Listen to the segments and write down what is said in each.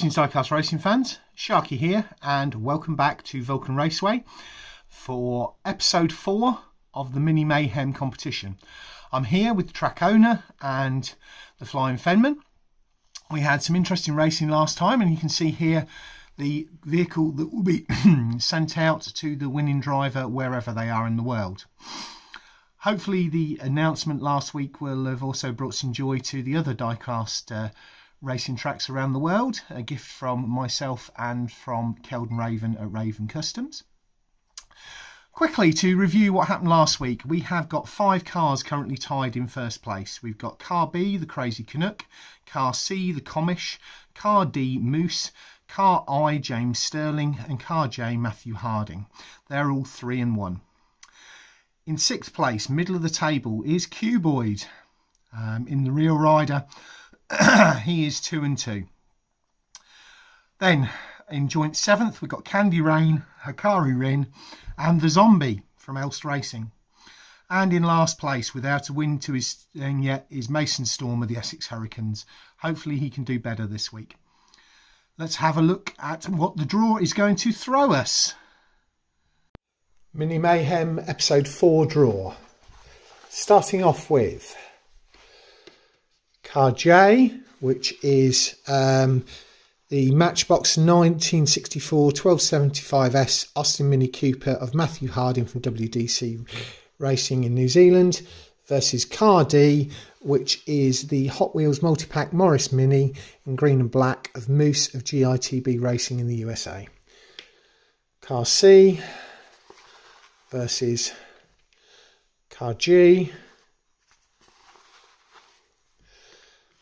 Greetings diecast racing fans, Sharky here and welcome back to Vulcan Raceway for episode 4 of the Mini Mayhem competition. I'm here with the track owner and the flying fenman. We had some interesting racing last time and you can see here the vehicle that will be sent out to the winning driver wherever they are in the world. Hopefully the announcement last week will have also brought some joy to the other diecast racing tracks around the world, a gift from myself and from Kelden Raven at Raven Customs. Quickly to review what happened last week, we have got 5 cars currently tied in first place. We've got car B, the Crazy Canuck, car C, the Commish, car D, Moose, car I, James Stirling and car J, Matthew Harding. They're all 3 and 1. In 6th place, middle of the table, is Cuboid in the real rider. He is 2 and 2. Then in joint 7th we've got Candy Rain, Hikari Rin and the Zombie from Elst Racing. And in last place, without a win to his thing yet, is Mason Storm of the Essex Hurricanes. Hopefully he can do better this week. Let's have a look at what the draw is going to throw us. Mini Mayhem episode 4 draw. Starting off with car J, which is the Matchbox 1964 1275S Austin Mini Cooper of Matthew Harding from WDC Racing in New Zealand, versus car D, which is the Hot Wheels Multipack Morris Mini in green and black of Moose of GITB Racing in the USA. Car C versus car G.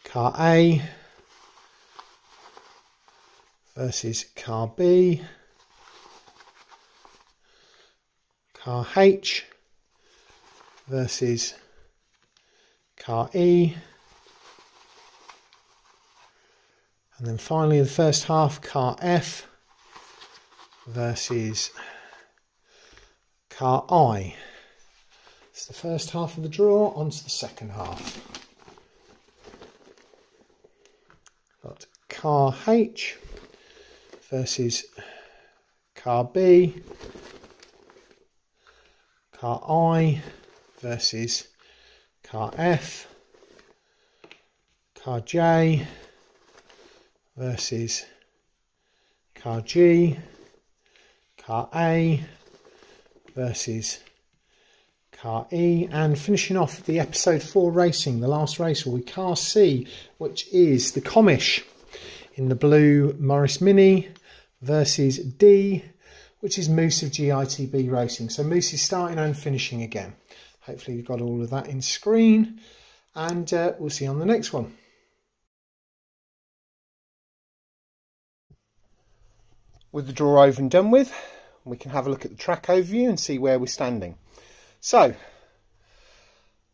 Car A versus car B, car H versus car E, and then finally the first half, car F versus car I. It's the first half of the draw, onto the second half. Got car H versus car B, car I versus car F, car J versus car G, car A versus car E, and finishing off the episode 4 racing, the last race will be car C, which is the Commish in the blue Morris Mini versus D, which is Moose of GITB Racing. So Moose is starting and finishing again. Hopefully you've got all of that in screen, and we'll see you on the next one. With the draw over and done with, we can have a look at the track overview and see where we're standing. So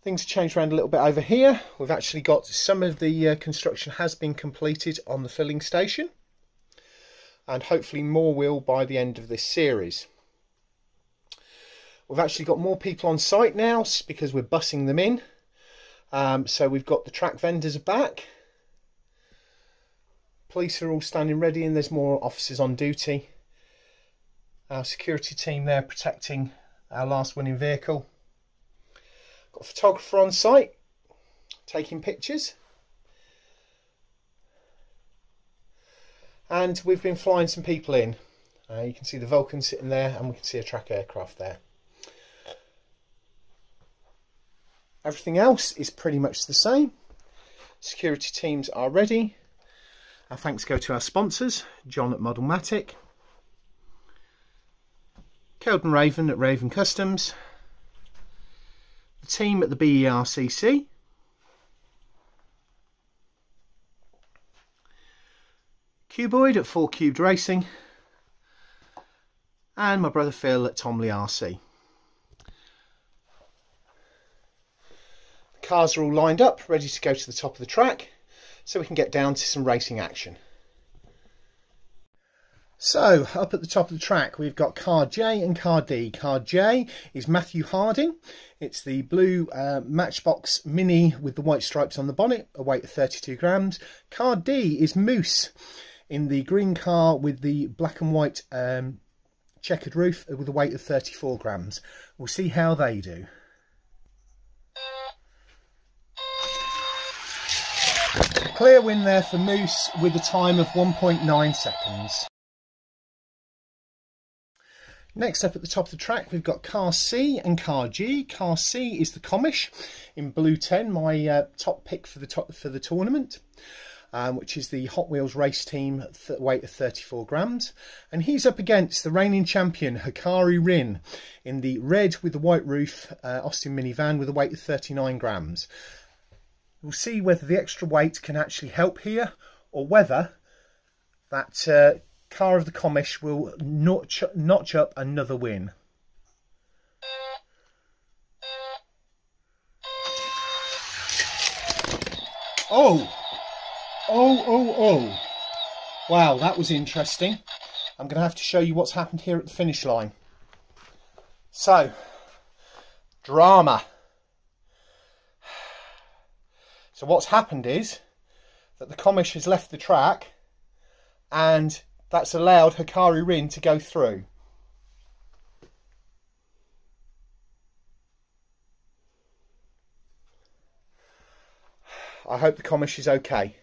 things changed around a little bit over here. We've actually got some of the construction has been completed on the filling station, and hopefully more will by the end of this series. We've actually got more people on site now because we're bussing them in, so we've got the track vendors back, police are all standing ready, and there's more officers on duty. Our security team there protecting our last winning vehicle. Got a photographer on site taking pictures, and we've been flying some people in. You can see the Vulcan sitting there, and we can see a track aircraft there. Everything else is pretty much the same. Security teams are ready. Our thanks go to our sponsors, John at Modelmatic, Kelden Raven at Raven Customs, the team at the BERCC, Cuboid at 4 Cubed Racing, and my brother Phil at Tomley RC. The cars are all lined up, ready to go to the top of the track, so we can get down to some racing action. So up at the top of the track we've got car J and car D. Car J is Matthew Harding. It's the blue Matchbox Mini with the white stripes on the bonnet, a weight of 32 grams. Car D is Moose. in the green car with the black and white checkered roof with a weight of 34 grams. We'll see how they do. Clear win there for Moose with a time of 1.9 seconds. Next up at the top of the track, we've got Car C and Car G. Car C is the Commish in Blue 10, my top pick for the tournament, which is the Hot Wheels race team, weight of 34 grams. And he's up against the reigning champion, Hikari Rin, in the red with the white roof Austin Mini van with a weight of 39 grams. We'll see whether the extra weight can actually help here, or whether that car of the Commish will notch up another win. Oh, wow, that was interesting. I'm going to have to show you what's happened here at the finish line. So, drama. So what's happened is that the Commish has left the track, and that's allowed Hikari Rin to go through. I hope the Commish is okay.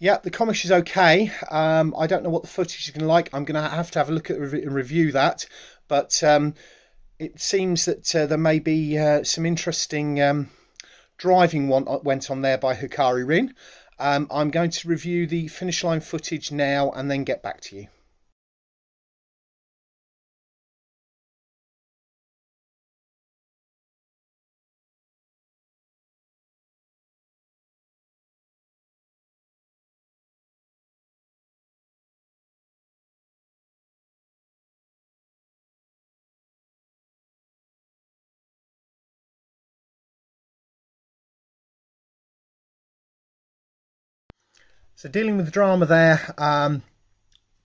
Yeah, the Commish is okay. I don't know what the footage is going to like. I'm going to have a look at and review that. But it seems that there may be some interesting driving went on there by Hikari Rin. I'm going to review the finish line footage now and then get back to you. So dealing with the drama there,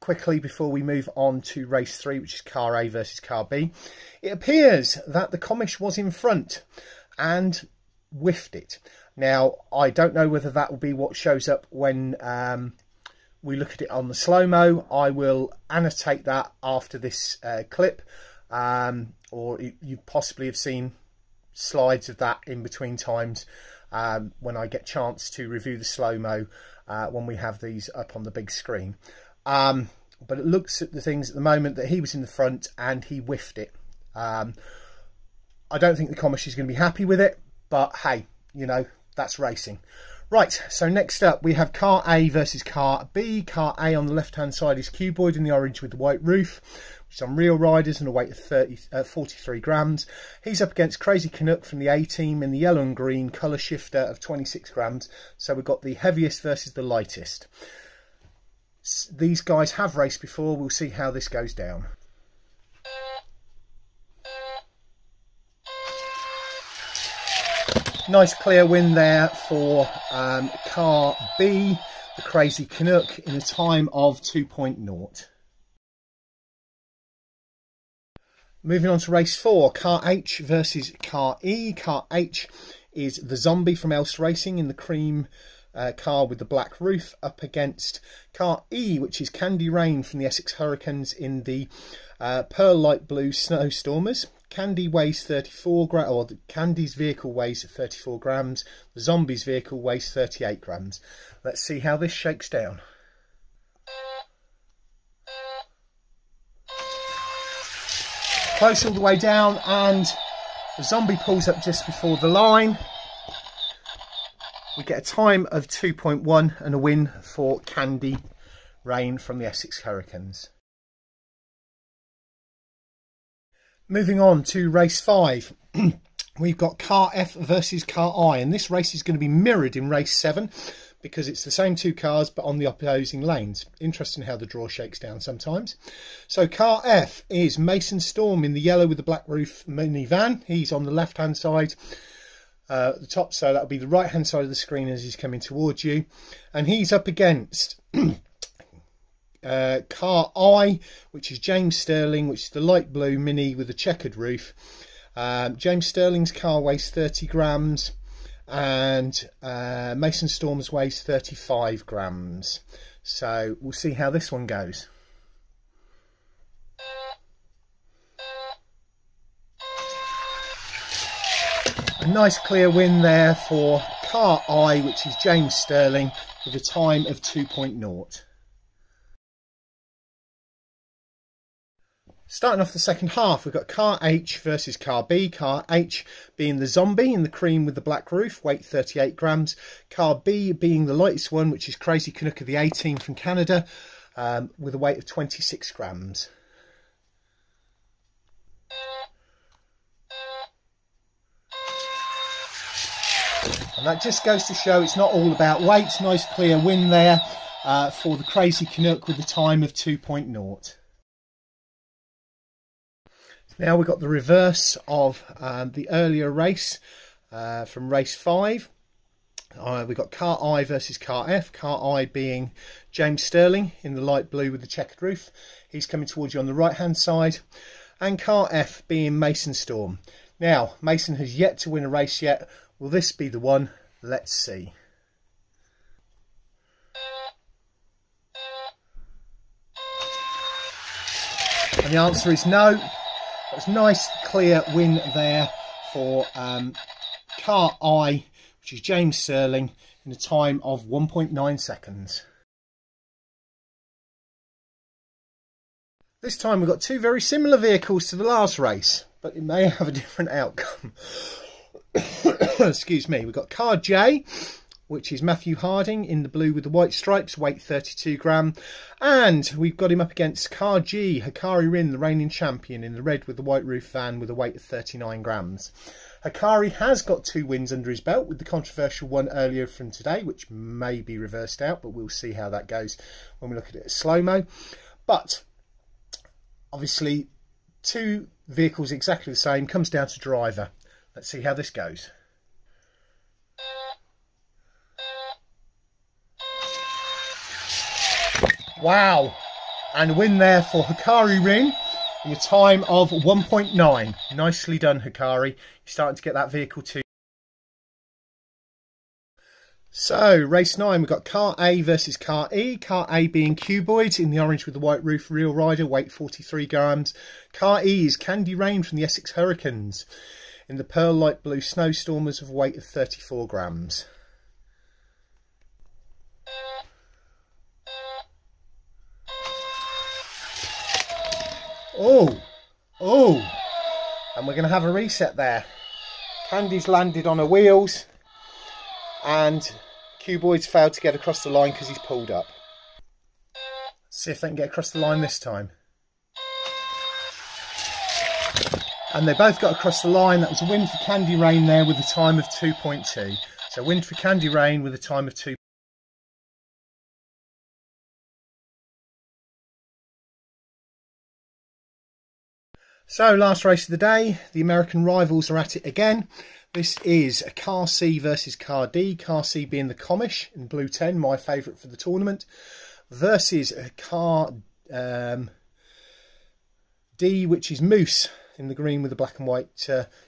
quickly before we move on to race 3, which is Car A versus Car B, it appears that the Commish was in front and whiffed it. Now, I don't know whether that will be what shows up when we look at it on the slow-mo. I will annotate that after this clip, or you possibly have seen slides of that in between times when I get a chance to review the slow-mo. When we have these up on the big screen. But it looks at the things at the moment that he was in the front and he whiffed it. I don't think the Commish is going to be happy with it, but hey, you know, that's racing. Right, so next up we have Car A versus Car B. Car A on the left-hand side is Cuboid in the orange with the white roof, which is on real riders and a weight of 43 grams. He's up against Crazy Canuck from the A-Team in the yellow and green colour shifter of 26 grams. So we've got the heaviest versus the lightest. These guys have raced before. We'll see how this goes down. Nice clear win there for Car B, the Crazy Canuck, in a time of 2.0. Moving on to race 4, Car H versus Car E. Car H is the Zombie from Elst Racing in the cream car with the black roof, up against Car E, which is Candy Rain from the Essex Hurricanes in the pearl light blue Snowstormers. Candy weighs 34 grams, or Candy's vehicle weighs 34 grams. The Zombie's vehicle weighs 38 grams. Let's see how this shakes down. Close all the way down, and the Zombie pulls up just before the line. We get a time of 2.1 and a win for Candy Rain from the Essex Hurricanes. Moving on to race 5. We've got Car F versus Car I, and this race is going to be mirrored in race 7 because it's the same two cars but on the opposing lanes. Interesting how the draw shakes down sometimes. So Car F is Mason Storm in the yellow with the black roof minivan. He's on the left hand side, the top, so that'll be the right hand side of the screen as he's coming towards you. And he's up against Car I, which is James Stirling, which is the light blue mini with a checkered roof. James Stirling's car weighs 30 grams. and Mason Storm's weighs 35 grams. So we'll see how this one goes. A nice clear win there for car I, which is James Stirling, with a time of 2.0. Starting off the second half, we've got car H versus car B. Car H being the Zombie in the cream with the black roof, weight 38 grams. Car B being the lightest one, which is Crazy Canuck of the A-Team from Canada, with a weight of 26 grams. And that just goes to show it's not all about weight. Nice clear win there for the Crazy Canuck with a time of 2.0. Now we've got the reverse of the earlier race from race 5. We've got car I versus car F. Car I being James Stirling in the light blue with the checkered roof. He's coming towards you on the right hand side. And car F being Mason Storm. Now Mason has yet to win a race yet. Will this be the one? Let's see. And the answer is no. That was a nice clear win there for car I, which is James Stirling, in a time of 1.9 seconds. This time we've got two very similar vehicles to the last race, but it may have a different outcome. Excuse me. We've got car J, which is Matthew Harding in the blue with the white stripes, weight 32 gram. And we've got him up against car G, Hikari Rin, the reigning champion in the red with the white roof van with a weight of 39 grams. Hikari has got two wins under his belt with the controversial one earlier from today, which may be reversed out, but we'll see how that goes when we look at it as slow-mo. But obviously two vehicles exactly the same, comes down to driver. Let's see how this goes. Wow, and win there for Hikari Rin in a time of 1.9. Nicely done, Hikari. You're starting to get that vehicle too. So, race 9, we've got car A versus car E. Car A being Cuboid in the orange with the white roof, real rider, weight 43 grams. Car E is Candy Rain from the Essex Hurricanes in the pearl light blue snowstormers of weight of 34 grams. Oh, and we're going to have a reset there. Candy's landed on her wheels and Cuboid's failed to get across the line because he's pulled up. See if they can get across the line this time. And they both got across the line. That was a win for Candy Rain there with a time of 2.2. So win for Candy Rain with a time of 2.2. So last race of the day, the American rivals are at it again. This is a car C versus car D. Car C being the Commish in blue 10, my favourite for the tournament, versus a car D, which is Moose in the green with the black and white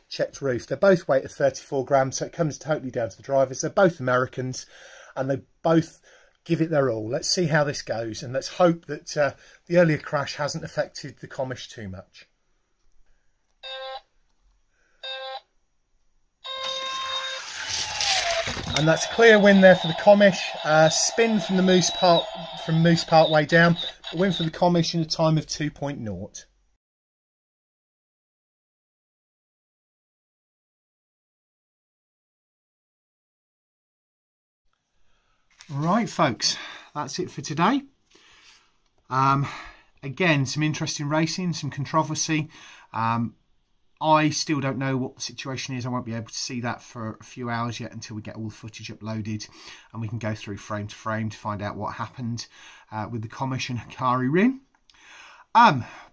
checked roof. They both weight of 34 grams, so it comes totally down to the drivers. They're both Americans and they both give it their all. Let's see how this goes, and let's hope that the earlier crash hasn't affected the Commish too much. And that's a clear win there for the Commish. Spin from the Moose part way down. A win for the Commish in a time of 2.0. Right, folks, that's it for today. Again, some interesting racing, some controversy. I still don't know what the situation is. I won't be able to see that for a few hours yet until we get all the footage uploaded and we can go through frame to frame to find out what happened with the Commish and Hikari Rin.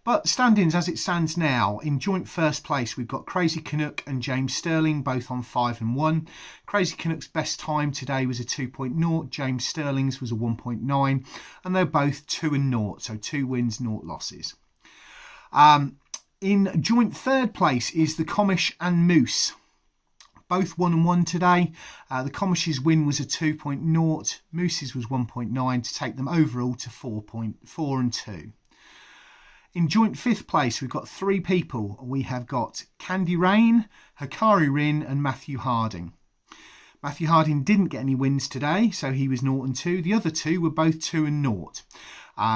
But standings as it stands now, in joint first place we've got Crazy Canuck and James Stirling, both on 5 and 1. Crazy Canuck's best time today was a 2.0, James Stirling's was a 1.9, and they're both 2 and 0, so 2 wins, 0 losses. In joint third place is the Commish and Moose, both 1-1 today. The Commish's win was a 2.0, Moose's was 1.9 to take them overall to 4.4 and 2. In joint fifth place, we've got three people. We have got Candy Rain, Hikari Rin and Matthew Harding. Matthew Harding didn't get any wins today, so he was 0 and 2. The other two were both 2 and 0,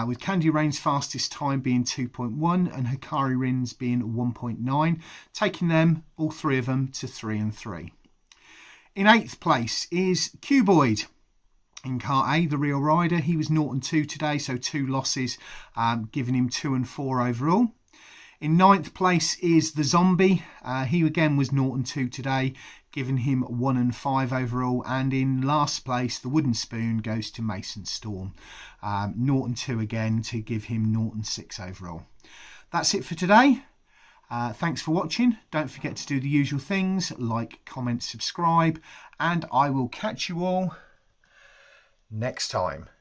with Candy Rain's fastest time being 2.1 and Hikari Rin's being 1.9, taking them, all three of them, to 3 and 3. In 8th place is Cuboid. In car A, the real rider, he was 0 and 2 today, so 2 losses, giving him 2 and 4 overall. In 9th place is the Zombie. He again was 0 and 2 today, giving him 1 and 5 overall. And in last place, the Wooden Spoon goes to Mason Storm. 0 and 2 again to give him 0 and 6 overall. That's it for today. Thanks for watching. Don't forget to do the usual things like, comment, subscribe, and I will catch you all next time.